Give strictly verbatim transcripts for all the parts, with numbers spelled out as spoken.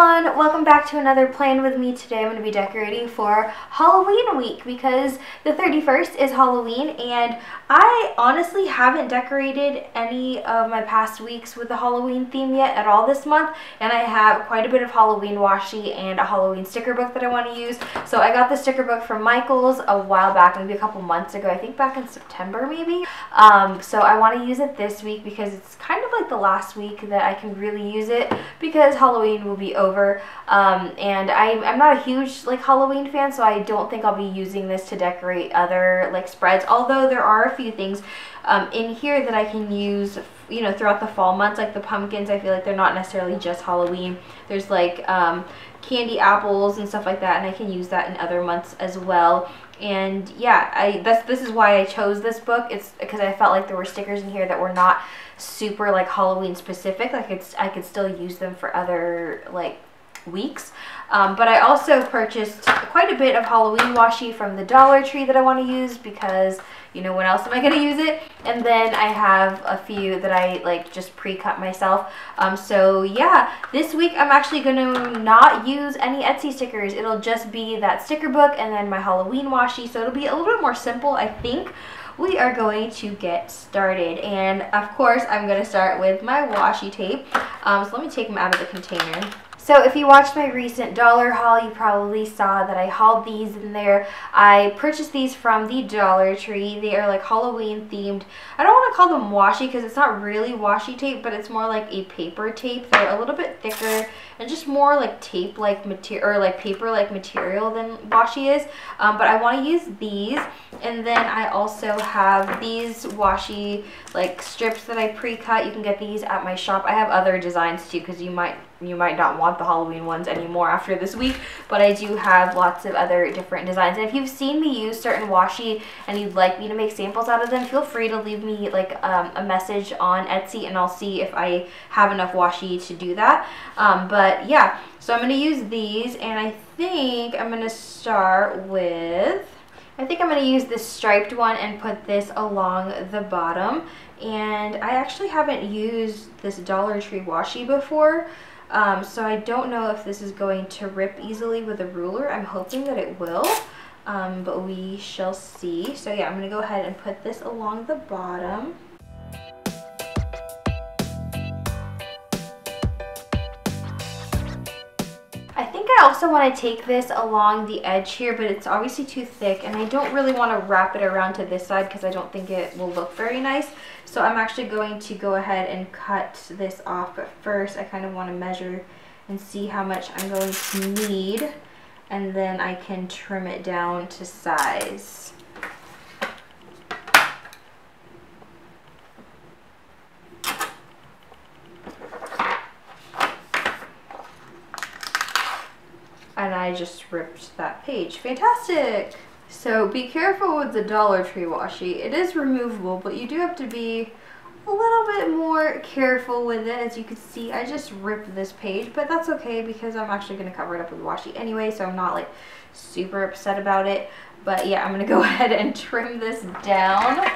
everyone, welcome back to another plan with me. Today I'm going to be decorating for Halloween week because the thirty-first is Halloween, and I honestly haven't decorated any of my past weeks with the Halloween theme yet at all this month, and I have quite a bit of Halloween washi and a Halloween sticker book that I want to use. So I got the sticker book from Michaels a while back, maybe a couple months ago, I think back in September maybe. Um, so I want to use it this week because it's kind of like the last week that I can really use it because Halloween will be over, um, and I, I'm not a huge like Halloween fan, so I don't think I'll be using this to decorate other like spreads, although there are a few things um, in here that I can use, you know, throughout the fall months, like the pumpkins. I feel like they're not necessarily just Halloween. There's like um, candy apples and stuff like that, and I can use that in other months as well. And yeah, I that's this is why I chose this book. It's because I felt like there were stickers in here that were not super like Halloween specific. Like it's I could still use them for other like weeks. Um, but I also purchased quite a bit of Halloween washi from the Dollar Tree that I want to use because, you know, when else am I going to use it? And then I have a few that I like just pre-cut myself. Um, so yeah, this week I'm actually going to not use any Etsy stickers. It'll just be that sticker book and then my Halloween washi. So it'll be a little bit more simple, I think. We are going to get started. And of course, I'm going to start with my washi tape. Um, so let me take them out of the container. So if you watched my recent dollar haul, you probably saw that I hauled these in there. I purchased these from the Dollar Tree. They are like Halloween themed. I don't want to call them washi because it's not really washi tape, but it's more like a paper tape. They're a little bit thicker and just more like tape-like material, or like paper-like material than washi is. Um, but I want to use these. And then I also have these washi like strips that I pre-cut. You can get these at my shop. I have other designs too because you might you might not want the Halloween ones anymore after this week, but I do have lots of other different designs. And if you've seen me use certain washi and you'd like me to make samples out of them, feel free to leave me like um, a message on Etsy and I'll see if I have enough washi to do that. Um, but yeah, so I'm going to use these, and I think I'm going to start with, I think I'm going to use this striped one and put this along the bottom. And I actually haven't used this Dollar Tree washi before. Um, so I don't know if this is going to rip easily with a ruler. I'm hoping that it will, um, but we shall see. So yeah, I'm going to go ahead and put this along the bottom. I think I also want to take this along the edge here, but it's obviously too thick, and I don't really want to wrap it around to this side because I don't think it will look very nice. So I'm actually going to go ahead and cut this off, but first I kind of want to measure and see how much I'm going to need, and then I can trim it down to size. And I just ripped that page. Fantastic! So be careful with the Dollar Tree washi. It is removable, but you do have to be a little bit more careful with it. As you can see, I just ripped this page, but that's okay because I'm actually going to cover it up with washi anyway, so I'm not like super upset about it. But yeah, I'm going to go ahead and trim this down.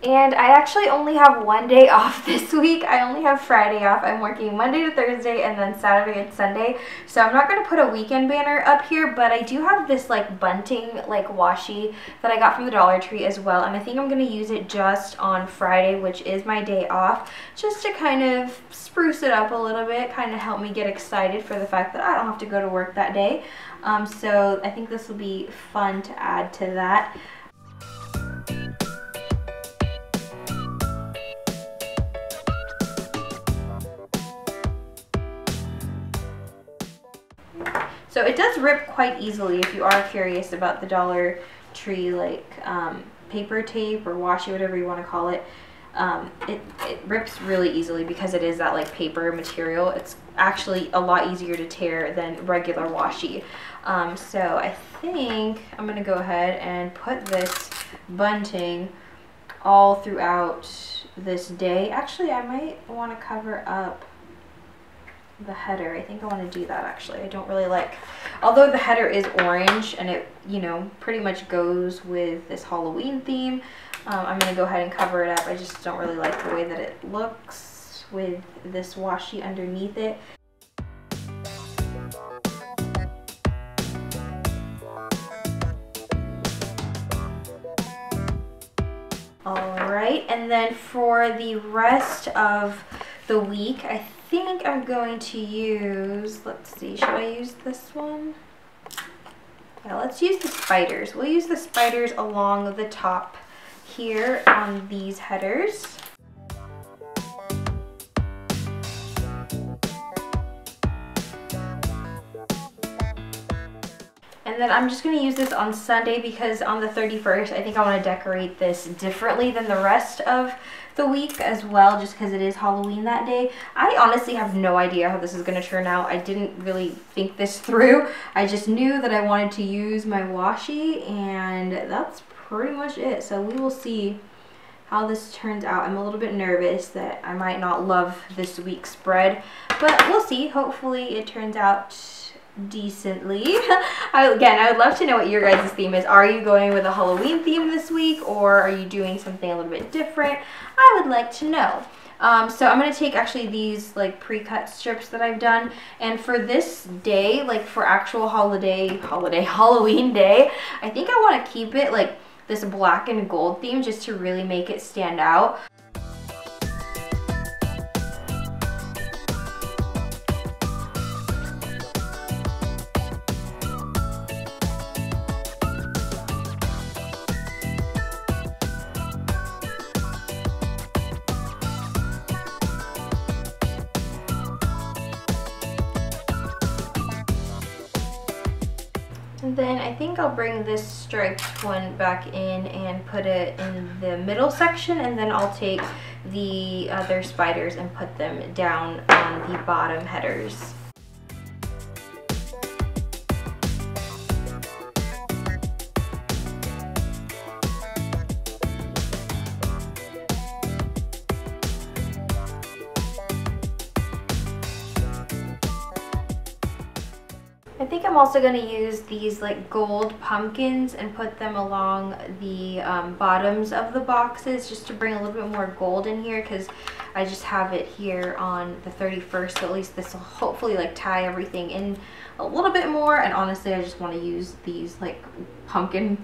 And I actually only have one day off this week. I only have Friday off. I'm working Monday to Thursday and then Saturday and Sunday. So I'm not going to put a weekend banner up here, but I do have this like bunting like washi that I got from the Dollar Tree as well. And I think I'm going to use it just on Friday, which is my day off, just to kind of spruce it up a little bit, kind of help me get excited for the fact that I don't have to go to work that day. Um, so I think this will be fun to add to that. So it does rip quite easily if you are curious about the Dollar Tree like um, paper tape or washi, whatever you want to call it. Um, it. It rips really easily because it is that like paper material. It's actually a lot easier to tear than regular washi. Um, so I think I'm going to go ahead and put this bunting all throughout this day. Actually, I might want to cover up the header. I think I want to do that actually. I don't really like, although the header is orange and it, you know, pretty much goes with this Halloween theme. Um, I'm going to go ahead and cover it up. I just don't really like the way that it looks with this washi underneath it. Alright, and then for the rest of the week, I think I'm going to use, let's see, should I use this one? Yeah, let's use the spiders. We'll use the spiders along the top here on these headers. And then I'm just going to use this on Sunday because on the thirty-first, I think I want to decorate this differently than the rest of the week as well, just because it is Halloween that day. I honestly have no idea how this is going to turn out. I didn't really think this through. I just knew that I wanted to use my washi, and that's pretty much it. So we will see how this turns out. I'm a little bit nervous that I might not love this week's spread, but we'll see. Hopefully it turns out decently. I, again, I would love to know what your guys' theme is. Are you going with a Halloween theme this week, or are you doing something a little bit different? I would like to know. Um, so I'm going to take actually these like pre-cut strips that I've done, and for this day, like for actual holiday, holiday, Halloween day, I think I want to keep it like this black and gold theme just to really make it stand out. And then I think I'll bring this striped one back in and put it in the middle section, and then I'll take the other spiders and put them down on the bottom headers. I think I'm also going to use these like gold pumpkins and put them along the um, bottoms of the boxes just to bring a little bit more gold in here, because I just have it here on the thirty-first, so at least this will hopefully like tie everything in a little bit more. And honestly, I just want to use these like pumpkin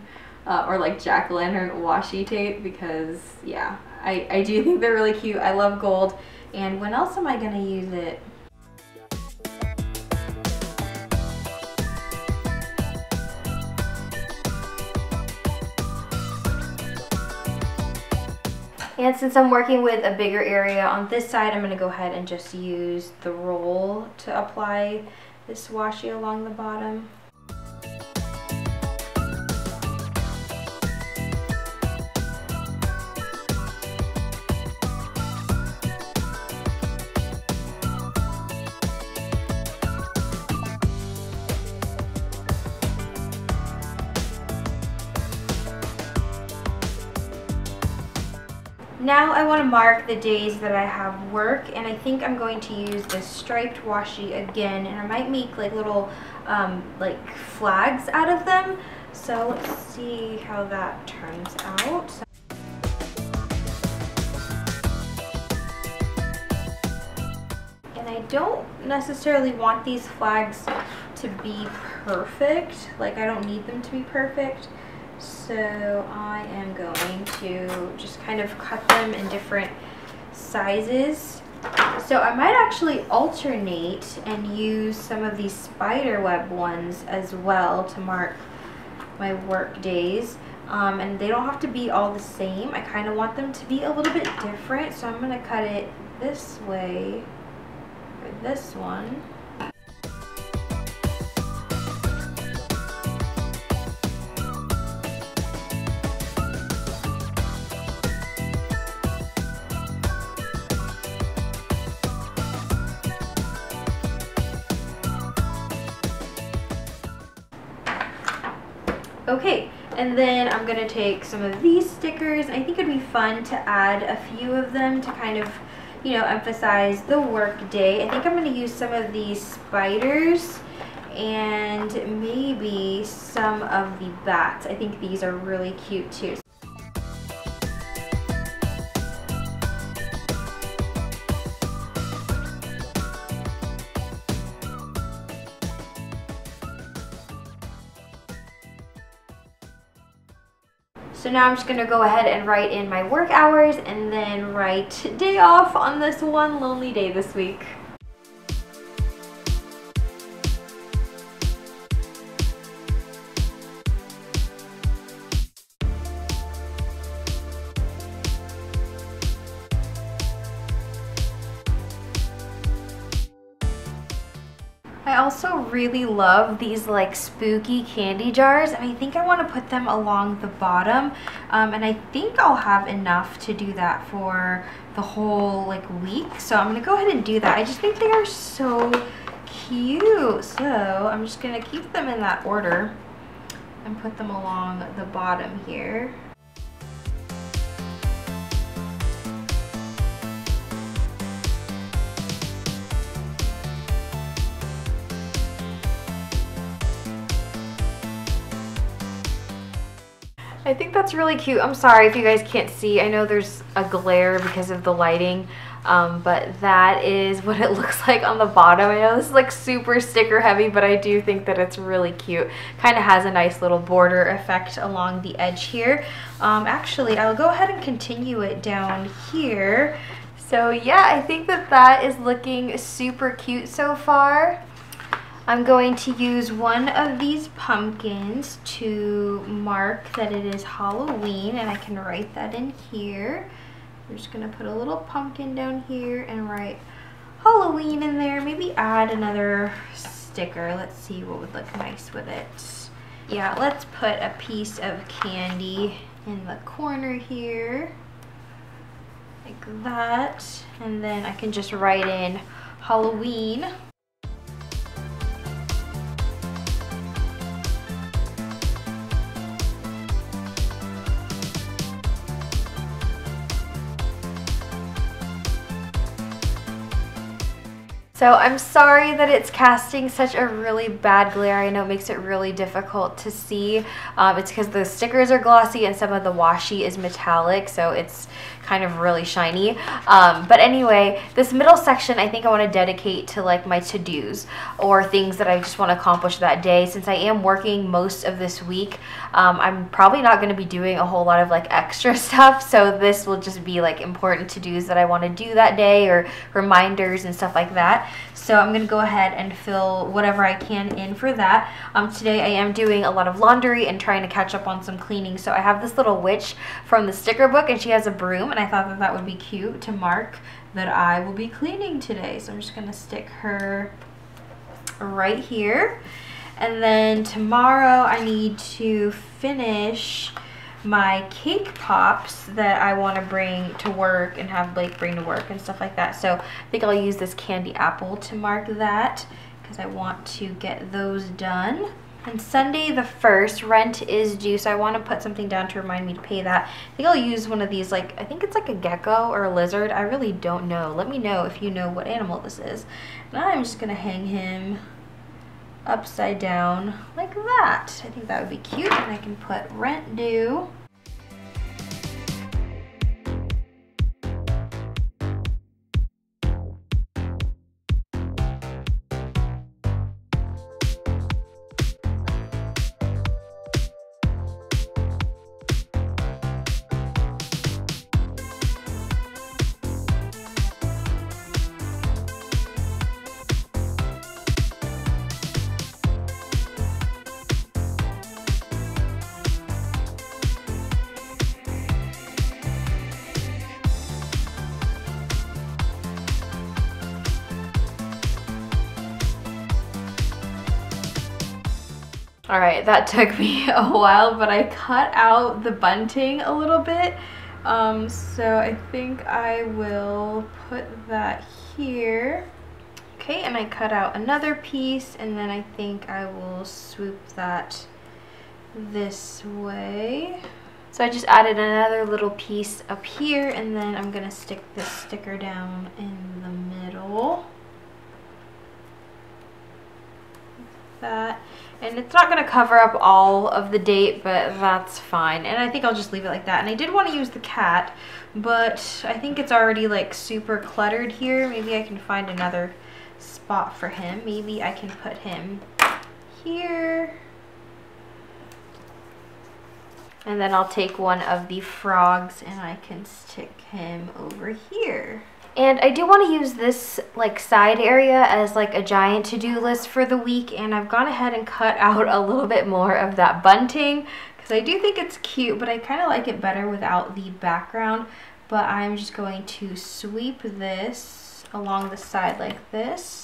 uh, or like jack-o'-lantern washi tape because yeah, I, I do think they're really cute. I love gold, and when else am I going to use it? And since I'm working with a bigger area on this side, I'm going to go ahead and just use the roll to apply this washi along the bottom. Now I want to mark the days that I have work, and I think I'm going to use this striped washi again, and I might make like little um, like flags out of them. So let's see how that turns out. So and I don't necessarily want these flags to be perfect, like I don't need them to be perfect. So I am going to just kind of cut them in different sizes. So I might actually alternate and use some of these spider web ones as well to mark my work days. Um, and they don't have to be all the same. I kind of want them to be a little bit different. So I'm going to cut it this way for this one. Okay, and then I'm going to take some of these stickers. I think it'd be fun to add a few of them to kind of you know, emphasize the work day. I think I'm going to use some of these spiders and maybe some of the bats. I think these are really cute too. So now I'm just going to go ahead and write in my work hours and then write day off on this one lonely day this week. I also really love these like spooky candy jars, and I think I want to put them along the bottom, um, and I think I'll have enough to do that for the whole like week, so I'm gonna go ahead and do that. I just think they are so cute, so I'm just gonna keep them in that order and put them along the bottom here. I think that's really cute. I'm sorry if you guys can't see. I know there's a glare because of the lighting, um, but that is what it looks like on the bottom. I know this is like super sticker heavy, but I do think that it's really cute. Kind of has a nice little border effect along the edge here. Um, actually, I'll go ahead and continue it down here. So yeah, I think that that is looking super cute so far. I'm going to use one of these pumpkins to mark that it is Halloween, and I can write that in here. I'm just going to put a little pumpkin down here and write Halloween in there. Maybe add another sticker. Let's see what would look nice with it. Yeah, let's put a piece of candy in the corner here, like that. And then I can just write in Halloween. So I'm sorry that it's casting such a really bad glare. I know it makes it really difficult to see. Um, it's because the stickers are glossy and some of the washi is metallic, so it's kind of really shiny. Um, but anyway, this middle section I think I want to dedicate to like my to-dos or things that I just want to accomplish that day. Since I am working most of this week, um, I'm probably not going to be doing a whole lot of like extra stuff, so this will just be like important to-dos that I want to do that day or reminders and stuff like that. So I'm gonna go ahead and fill whatever I can in for that. Um, today I am doing a lot of laundry and trying to catch up on some cleaning. So I have this little witch from the sticker book, and she has a broom, and I thought that that would be cute to mark that I will be cleaning today. So I'm just gonna stick her right here. And then tomorrow I need to finish my cake pops that I want to bring to work and have Blake bring to work and stuff like that. So I think I'll use this candy apple to mark that because I want to get those done. And Sunday the first, rent is due, so I want to put something down to remind me to pay that. I think I'll use one of these, like, I think it's like a gecko or a lizard. I really don't know. Let me know if you know what animal this is. And I'm just going to hang him upside down like that. I think that would be cute, and I can put rent due. All right, that took me a while, but I cut out the bunting a little bit. Um, so I think I will put that here. Okay, and I cut out another piece, and then I think I will swoop that this way. So I just added another little piece up here, and then I'm gonna stick this sticker down in the middle. Like that. And it's not gonna cover up all of the date, but that's fine. And I think I'll just leave it like that. And I did want to use the cat, but I think it's already like super cluttered here. Maybe I can find another spot for him. Maybe I can put him here. And then I'll take one of the frogs and I can stick him over here. And I do want to use this like side area as like a giant to-do list for the week, and I've gone ahead and cut out a little bit more of that bunting because I do think it's cute, but I kind of like it better without the background. But I'm just going to sweep this along the side like this.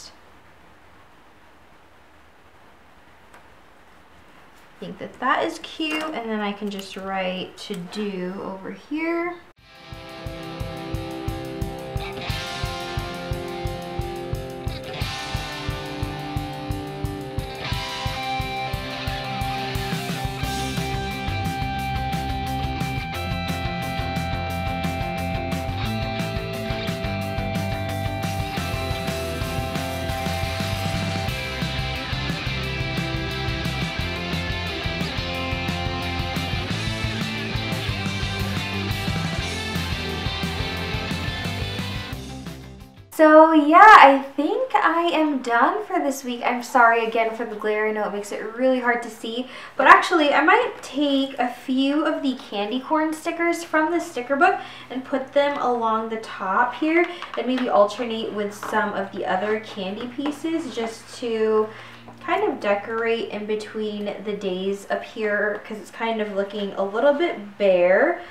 I think that that is cute, and then I can just write to-do over here. So yeah, I think I am done for this week. I'm sorry again for the glare. I know it makes it really hard to see, but actually I might take a few of the candy corn stickers from the sticker book and put them along the top here and maybe alternate with some of the other candy pieces just to kind of decorate in between the days up here because it's kind of looking a little bit bare.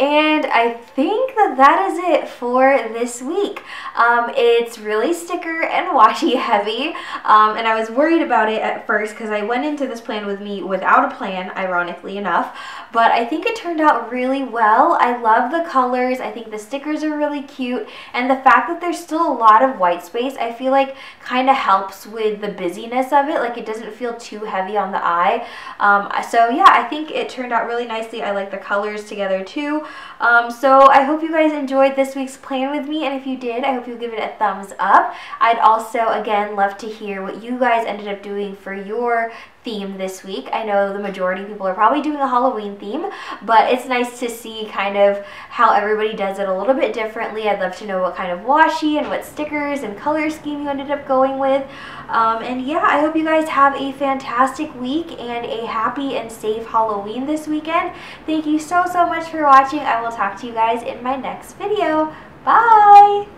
And I think that that is it for this week. Um, it's really sticker and washi heavy, um, and I was worried about it at first because I went into this plan with me without a plan, ironically enough, but I think it turned out really well. I love the colors. I think the stickers are really cute, and the fact that there's still a lot of white space I feel like kind of helps with the busyness of it. Like it doesn't feel too heavy on the eye. Um, so yeah, I think it turned out really nicely. I like the colors together too. Um, so I hope you guys enjoyed this week's plan with me, and if you did, I hope you give it a thumbs up. I'd also again love to hear what you guys ended up doing for your theme this week. I know the majority of people are probably doing a Halloween theme, but it's nice to see kind of how everybody does it a little bit differently. I'd love to know what kind of washi and what stickers and color scheme you ended up going with. Um, and yeah, I hope you guys have a fantastic week and a happy and safe Halloween this weekend. Thank you so, so much for watching. I will talk to you guys in my next video. Bye!